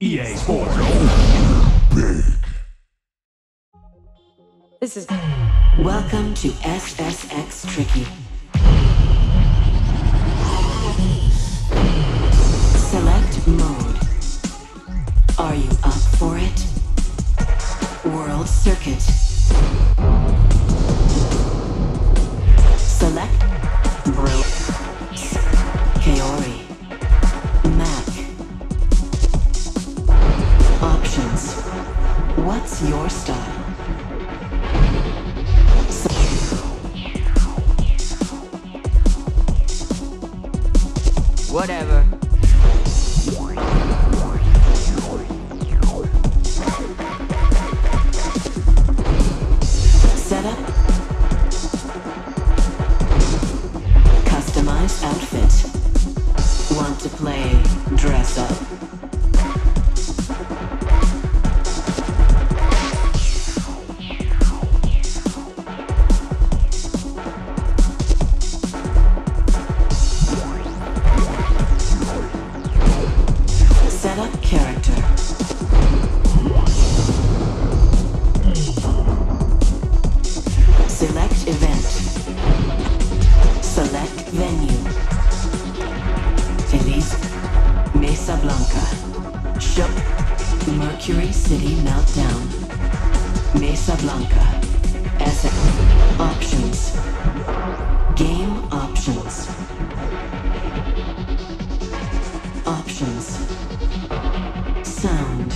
EA Sports. Big. This is welcome to SSX Tricky. Select mode. Are you up for it? World Circuit. Select Bro. Kaori. What's your style? Whatever. Set up. Customize outfit. Want to play dress up? Mesablanca. Shop. Mercury City Meltdown. Mesablanca. SSX. Options. Game options. Options. Sound.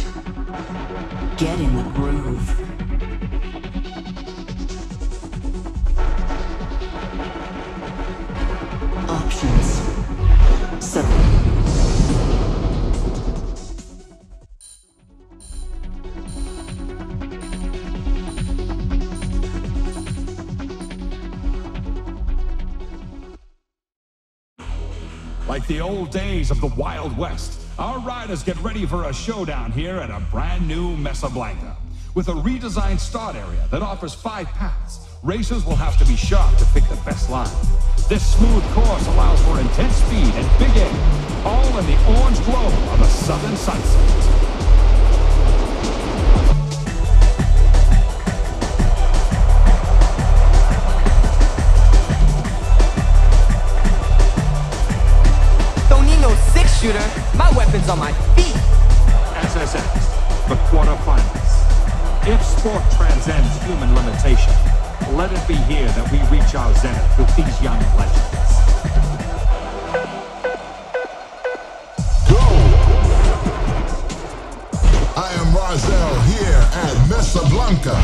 Get in the groove. Options. So. Like the old days of the Wild West, our riders get ready for a showdown here at a brand new Mesablanca. With a redesigned start area that offers 5 paths, racers will have to be sharp to pick the best line. This smooth course allows for intense speed and big air, all in the orange glow of a southern sunset. Shooter, my weapon's on my feet. SSX, the quarterfinals. If sport transcends human limitation, let it be here that we reach our zenith with these young legends. Go! I am Rozelle here at Mesablanca.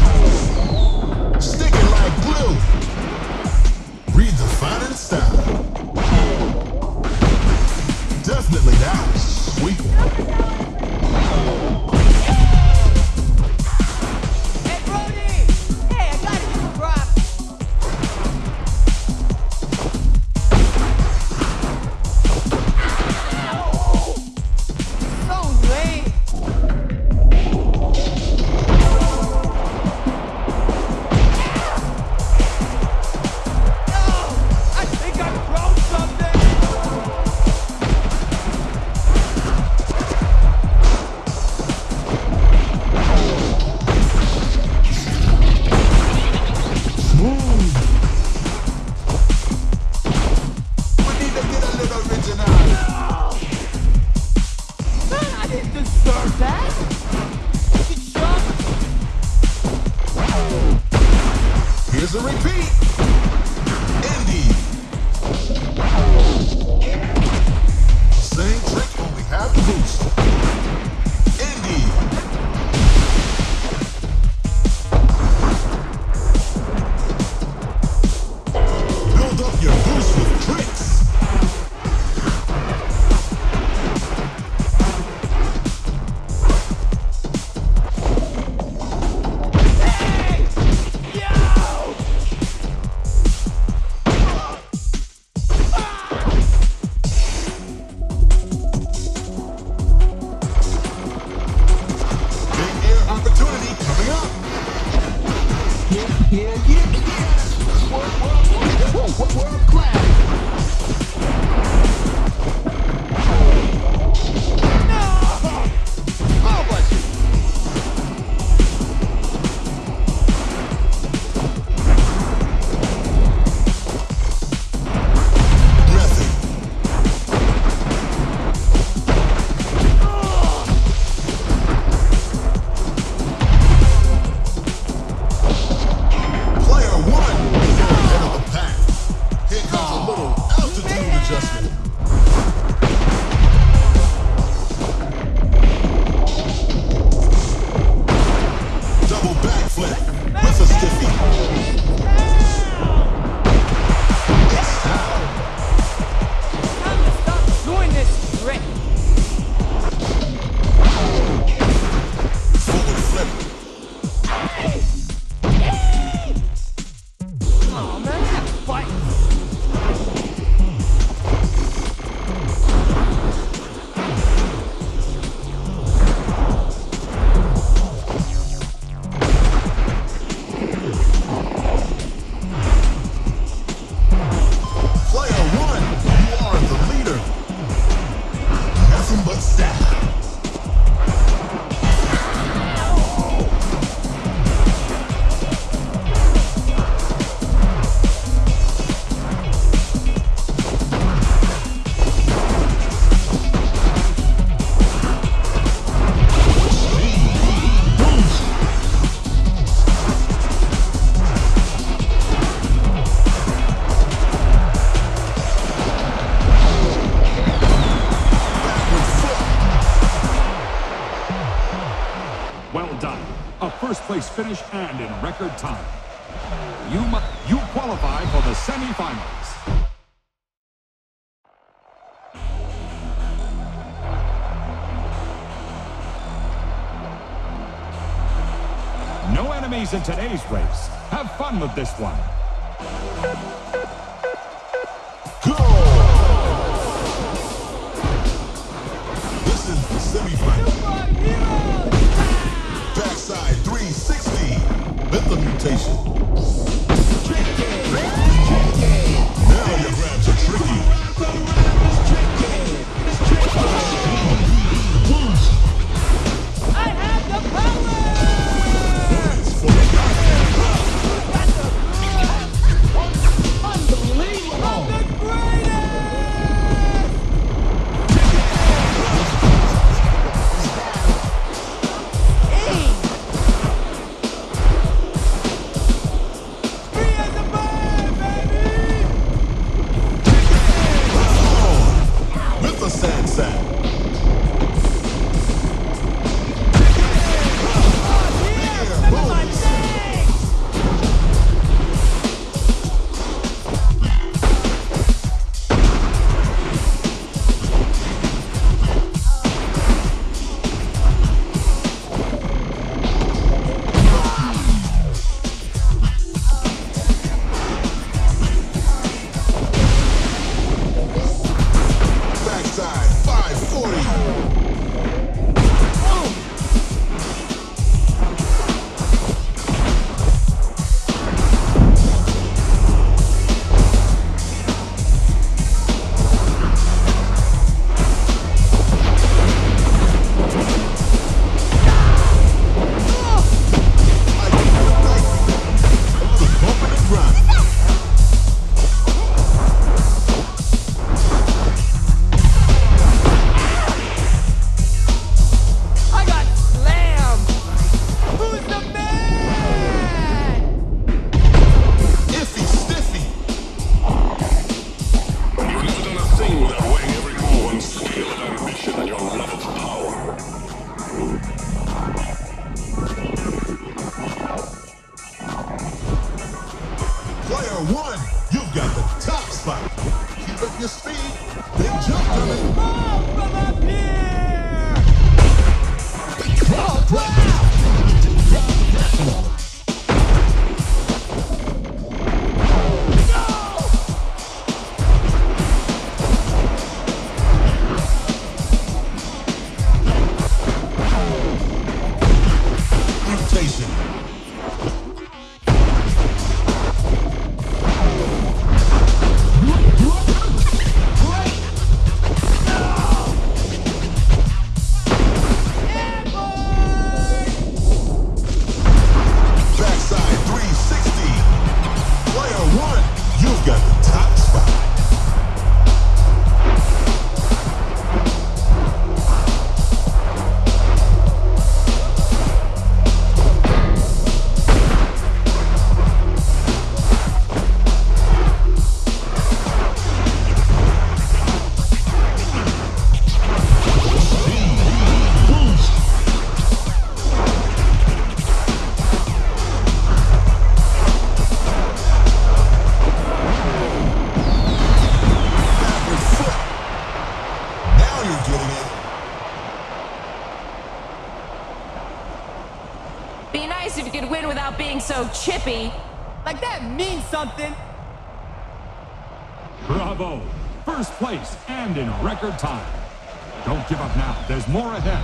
Sticking like glue. Redefining style. Definitely that was sweet. Hey, Brody! Hey, I got you, Here's a repeat. Indy. Same trick when we have the boost. Indy. Build up your boost with tricks. A first-place finish and in record time. You qualify for the semifinals. No enemies in today's race. Have fun with this one. Go! This is the semifinal. Backside 360 with the mutation. Tricky. Now your grabs are tricky. I have the power! So chippy, like that means something. Bravo, first place and in record time. Don't give up now, there's more ahead.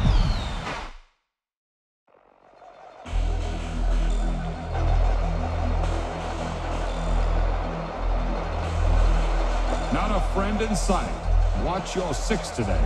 Not a friend in sight. Watch your six today.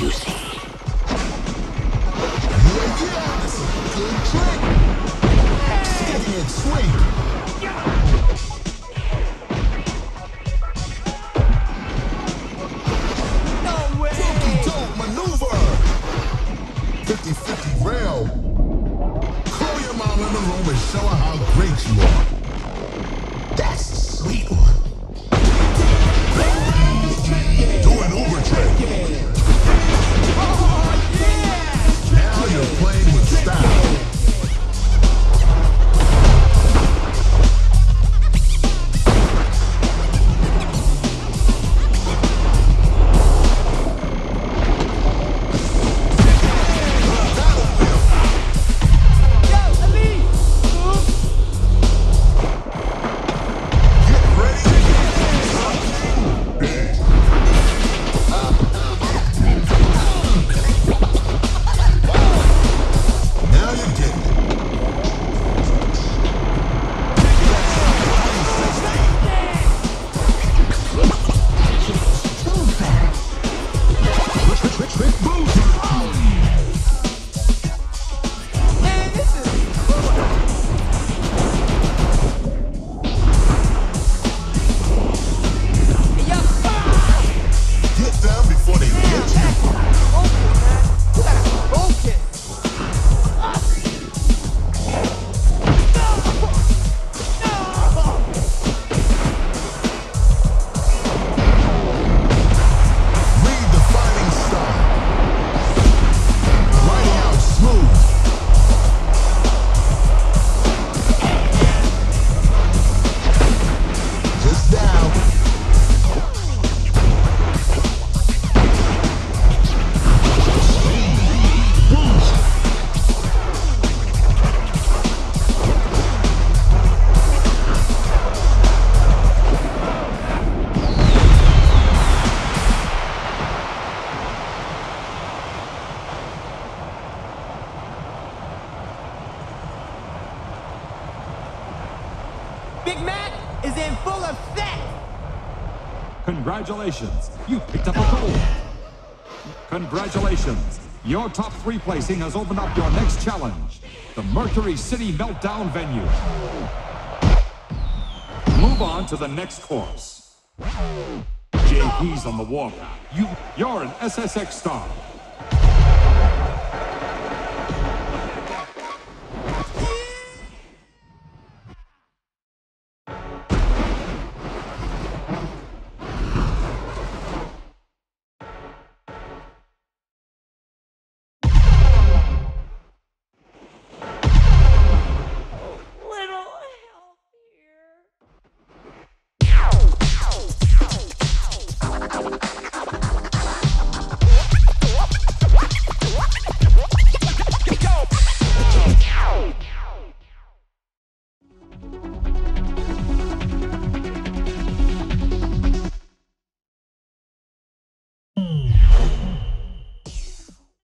you see. That's a good trick. Steady and swing. No way. Don't maneuver. 50-50 rail. Call your mom in the room and show her how great you are. That's a sweet one. Congratulations, you picked up a gold. Congratulations, your top 3 placing has opened up your next challenge, the Mercury City Meltdown venue. Move on to the next course. JP's on the warpath. You're an SSX star.